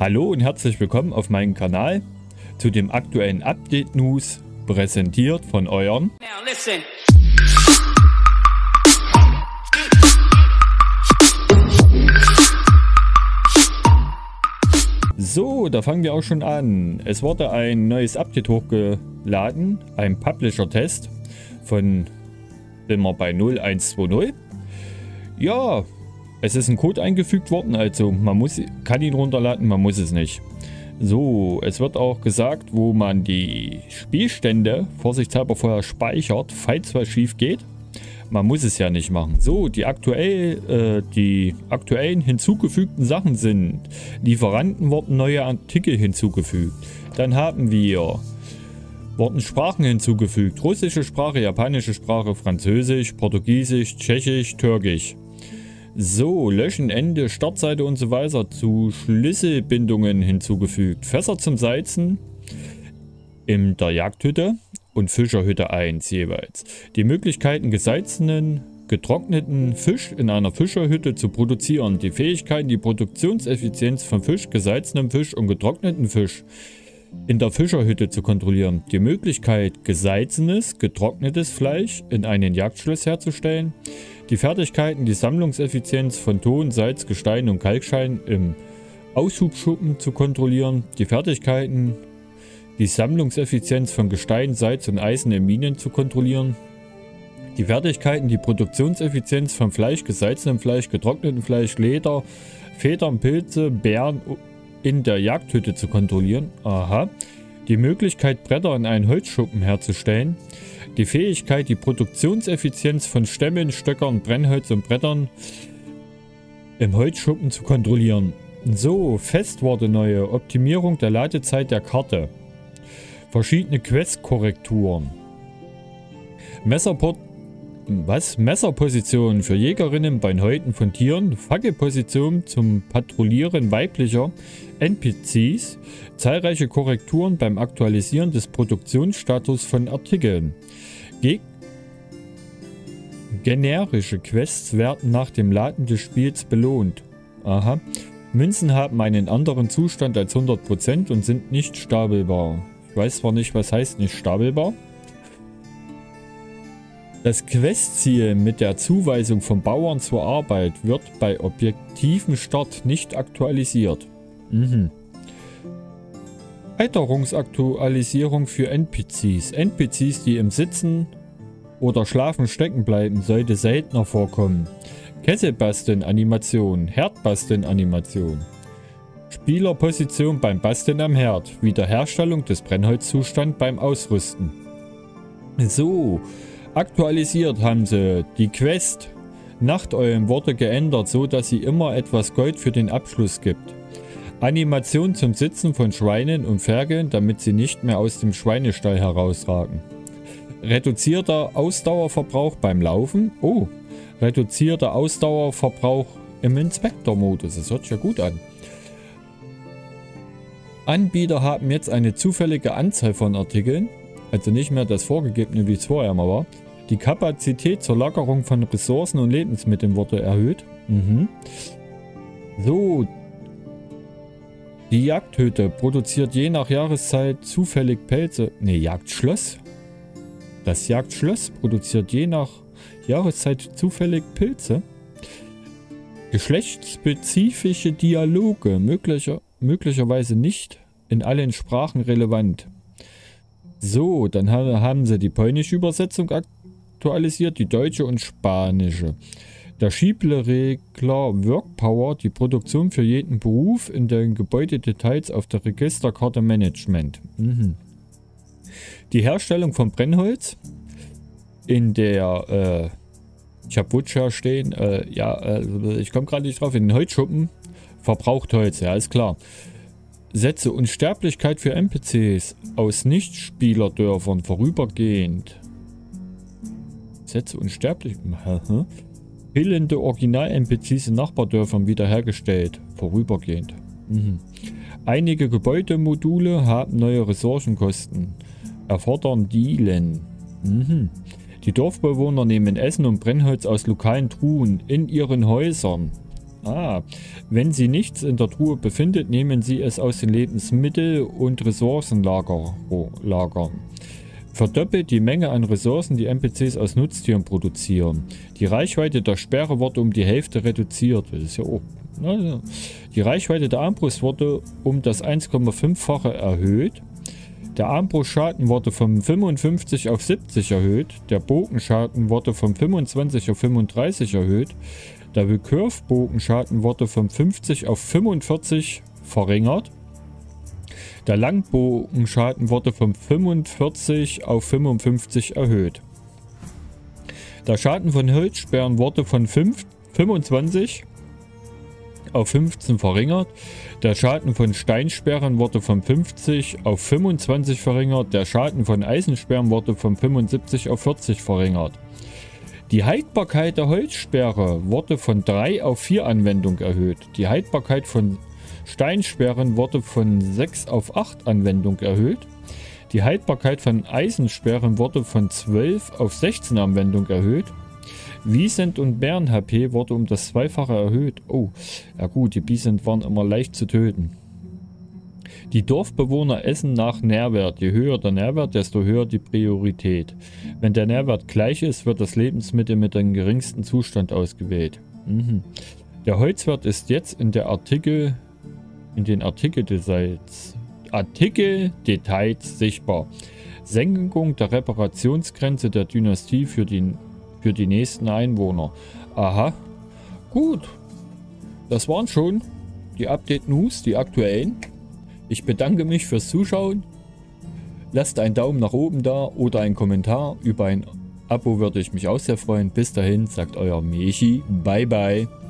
Hallo und herzlich willkommen auf meinem Kanal zu dem aktuellen Update News, präsentiert von eurem So, da fangen wir auch schon an. Es wurde ein neues Update hochgeladen, ein Publisher-Test von immer bei 0120. Ja, es ist ein Code eingefügt worden, also man kann ihn runterladen, man muss es nicht. So, es wird auch gesagt, wo man die Spielstände vorsichtshalber vorher speichert, falls was schief geht. Man muss es ja nicht machen. So, die aktuellen hinzugefügten Sachen sind: Lieferanten wurden neue Artikel hinzugefügt. Dann haben wir wurden Sprachen hinzugefügt: russische Sprache, japanische Sprache, Französisch, Portugiesisch, Tschechisch, Türkisch. So, Löschen, Ende, Startseite und so weiter zu Schlüsselbindungen hinzugefügt. Fässer zum Salzen in der Jagdhütte und Fischerhütte 1 jeweils. Die Möglichkeiten, gesalzenen, getrockneten Fisch in einer Fischerhütte zu produzieren. Die Fähigkeiten, die Produktionseffizienz von Fisch, gesalzenem Fisch und getrockneten Fisch in der Fischerhütte zu kontrollieren. Die Möglichkeit, gesalzenes, getrocknetes Fleisch in einen Jagdschluss herzustellen. Die Fertigkeiten, die Sammlungseffizienz von Ton, Salz, Gestein und Kalkstein im Aushubschuppen zu kontrollieren. Die Fertigkeiten, die Sammlungseffizienz von Gestein, Salz und Eisen in Minen zu kontrollieren. Die Fertigkeiten, die Produktionseffizienz von Fleisch, gesalzenem Fleisch, getrocknetem Fleisch, Leder, Federn, Pilze, Beeren in der Jagdhütte zu kontrollieren. Aha. Die Möglichkeit, Bretter in einen Holzschuppen herzustellen. Die Fähigkeit, die Produktionseffizienz von Stämmen, Stöckern, Brennholz und Brettern im Holzschuppen zu kontrollieren. So, fest wurde neue Optimierung der Ladezeit der Karte. Verschiedene Questkorrekturen. Messerpositionen für Jägerinnen beim Häuten von Tieren, Fackelpositionen zum Patrouillieren weiblicher NPCs, zahlreiche Korrekturen beim Aktualisieren des Produktionsstatus von Artikeln. Generische Quests werden nach dem Laden des Spiels belohnt. Aha. Münzen haben einen anderen Zustand als 100% und sind nicht stapelbar. Ich weiß zwar nicht, was heißt nicht stapelbar. Das Questziel mit der Zuweisung von Bauern zur Arbeit wird bei objektivem Start nicht aktualisiert. Alterungsaktualisierung für NPCs. NPCs, die im Sitzen oder Schlafen stecken bleiben, sollte seltener vorkommen. Kesselbasteln-Animation, Herdbasteln-Animation. Spielerposition beim Basteln am Herd. Wiederherstellung des Brennholzzustands beim Ausrüsten. So. Aktualisiert haben sie die Quest. Nachteulen wurde geändert, so dass sie immer etwas Gold für den Abschluss gibt. Animation zum Sitzen von Schweinen und Ferkeln, damit sie nicht mehr aus dem Schweinestall herausragen. Reduzierter Ausdauerverbrauch beim Laufen. Oh, reduzierter Ausdauerverbrauch im Inspektor-Modus. Das hört sich ja gut an. Anbieter haben jetzt eine zufällige Anzahl von Artikeln. Also nicht mehr das vorgegebene, wie es vorher mal war. Die Kapazität zur Lagerung von Ressourcen und Lebensmitteln wurde erhöht. So. Die Jagdhütte produziert je nach Jahreszeit zufällig Pelze. Ne, Jagdschloss. Das Jagdschloss produziert je nach Jahreszeit zufällig Pilze. Geschlechtsspezifische Dialoge. Möglicherweise nicht in allen Sprachen relevant. So, dann haben sie die polnische Übersetzung aktualisiert, die deutsche und spanische. Der Schieble-Regler Workpower, die Produktion für jeden Beruf in den Gebäudedetails auf der Registerkarte Management. Die Herstellung von Brennholz in der, ich habe Wutscher stehen, ich komme gerade nicht drauf, in den Holzschuppen verbraucht Holz, ja ist klar. Sätze Unsterblichkeit für NPCs aus Nichtspielerdörfern vorübergehend. Sätze Unsterblichkeit. Fehlende Original-NPCs in Nachbardörfern wiederhergestellt. Vorübergehend. Einige Gebäudemodule haben neue Ressourcenkosten. Erfordern Dealen. Die Dorfbewohner nehmen Essen und Brennholz aus lokalen Truhen in ihren Häusern. Wenn Sie nichts in der Truhe befindet, nehmen Sie es aus den Lebensmittel- und Ressourcenlagern. Verdoppelt die Menge an Ressourcen, die NPCs aus Nutztieren produzieren. Die Reichweite der Sperre wurde um die Hälfte reduziert. Das ist ja auch, ne? Die Reichweite der Armbrust wurde um das 1,5-fache erhöht. Der Armbrustschaden wurde von 55 auf 70 erhöht. Der Bogenschaden wurde von 25 auf 35 erhöht. Der Recurve-Bogenschaden wurde von 50 auf 45 verringert. Der Langbogenschaden wurde von 45 auf 55 erhöht. Der Schaden von Holzsperren wurde von 25 auf 15 verringert. Der Schaden von Steinsperren wurde von 50 auf 25 verringert. Der Schaden von Eisensperren wurde von 75 auf 40 verringert. Die Haltbarkeit der Holzsperre wurde von 3 auf 4 Anwendung erhöht. Die Haltbarkeit von Steinsperren wurde von 6 auf 8 Anwendung erhöht. Die Haltbarkeit von Eisensperren wurde von 12 auf 16 Anwendung erhöht. Wiesent und Bären HP wurde um das 2-fache erhöht. Oh, ja gut, die Wiesent waren immer leicht zu töten. Die Dorfbewohner essen nach Nährwert. Je höher der Nährwert, desto höher die Priorität. Wenn der Nährwert gleich ist, wird das Lebensmittel mit dem geringsten Zustand ausgewählt. Der Holzwert ist jetzt in der Artikeldetails sichtbar. Senkung der Reparationsgrenze der Dynastie für die nächsten Einwohner. Aha, gut. Das waren schon die Update-News, die aktuellen. Ich bedanke mich fürs Zuschauen. Lasst einen Daumen nach oben da oder einen Kommentar. Über ein Abo würde ich mich auch sehr freuen. Bis dahin, sagt euer Michi. Bye, bye.